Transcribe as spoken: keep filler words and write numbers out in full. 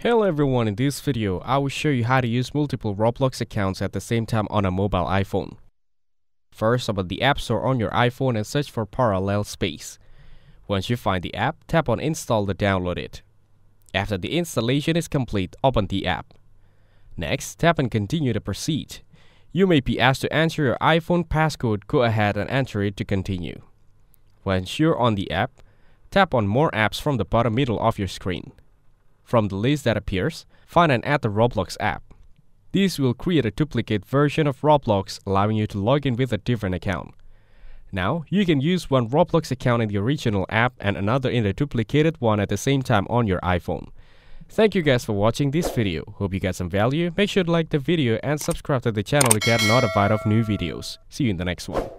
Hello everyone, in this video, I will show you how to use multiple Roblox accounts at the same time on a mobile iPhone. First, open the App Store on your iPhone and search for Parallel Space. Once you find the app, tap on Install to download it. After the installation is complete, open the app. Next, tap and Continue to proceed. You may be asked to enter your iPhone passcode, go ahead and enter it to continue. Once you're on the app, tap on More Apps from the bottom middle of your screen. From the list that appears, find and add the Roblox app. This will create a duplicate version of Roblox, allowing you to log in with a different account. Now, you can use one Roblox account in the original app and another in the duplicated one at the same time on your iPhone. Thank you guys for watching this video. Hope you got some value. Make sure to like the video and subscribe to the channel to get notified of new videos. See you in the next one.